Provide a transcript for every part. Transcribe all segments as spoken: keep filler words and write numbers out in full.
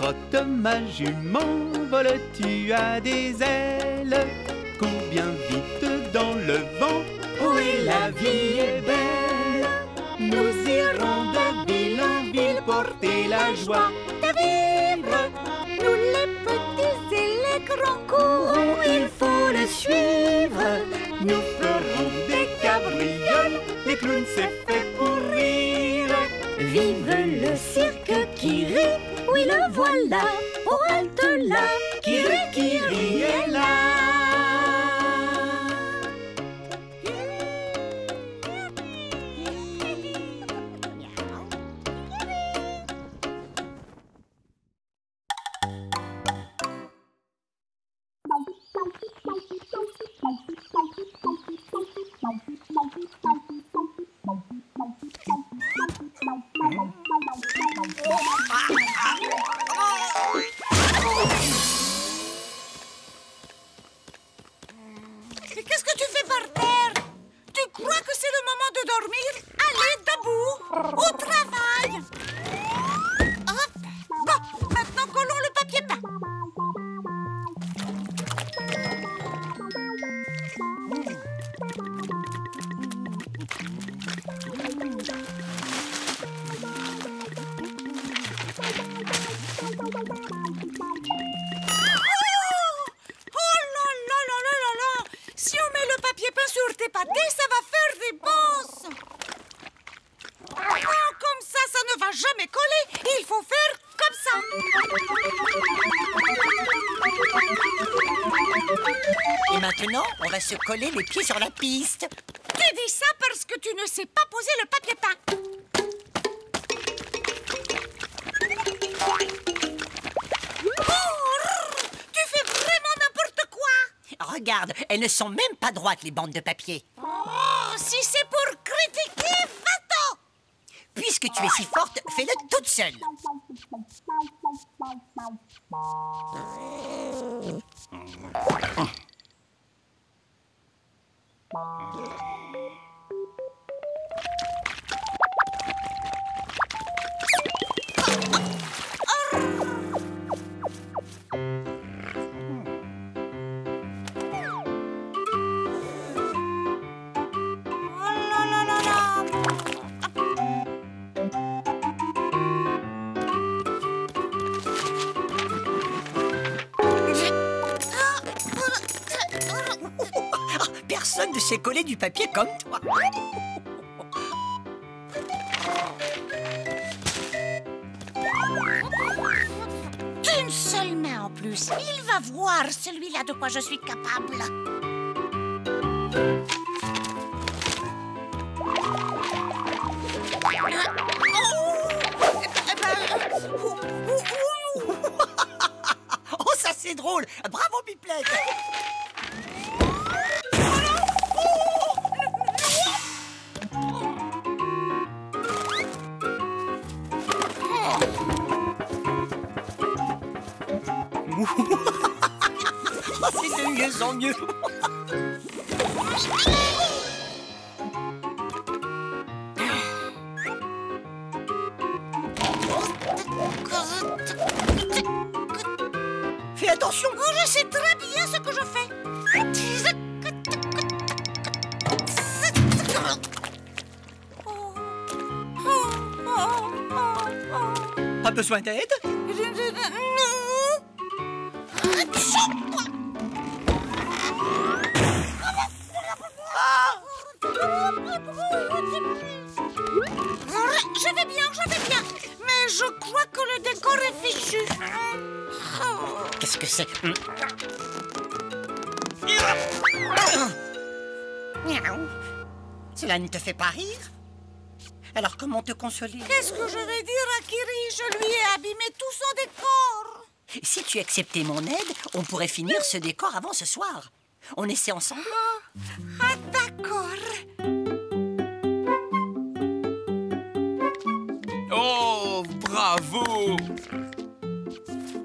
trotte ma jument, voles-tu à des ailes? Cours bien vite dans le vent, oui, la vie est belle. Nous irons de ville en ville porter la joie de vivre. Nous les petits et les grands courons, il faut le suivre. Nous ferons des cabrioles, les clowns c'est fait pour rire. Vive le cirque Kiri, oui le voilà, oh halte là, Kiri, Kiri est là. Qu'est-ce que tu fais par terre? Tu crois que c'est le moment de dormir? Allez, debout, au travail. Hop. Bon, maintenant collons le papier peint. Ça va faire des bosses. Oh, comme ça, ça ne va jamais coller. Il faut faire comme ça. Et maintenant, on va se coller les pieds sur la piste. Tu dis ça parce que tu ne sais pas poser le papier peint. Regarde, elles ne sont même pas droites, les bandes de papier. Oh, si c'est pour critiquer, va-t'en! Puisque tu es si forte, fais-le toute seule. Personne ne s'est collé du papier comme toi. Une seule main en plus. Il va voir celui-là de quoi je suis capable. Oh, ça c'est drôle. Bravo, Pipelette. C'est de mieux en mieux. Fais attention. Oh, je sais très bien ce que je fais. Pas besoin d'aide? Je vais bien, je vais bien, mais je crois que le décor est fichu. Oh. Qu'est-ce que c'est? Cela ne te fait pas rire? Alors comment te consoler? Qu'est-ce que je vais dire à Kiri? Je lui ai abîmé tout son décor. Si tu acceptais mon aide, on pourrait finir ce décor avant ce soir. On essaie ensemble? Ah, ah d'accord. Oh, bravo!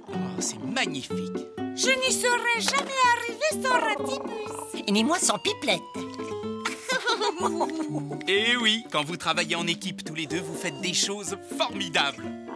Oh, c'est magnifique! Je n'y serais jamais arrivée sans Ratibus. Et ni moi sans Pipelette. Eh oui, quand vous travaillez en équipe tous les deux, vous faites des choses formidables.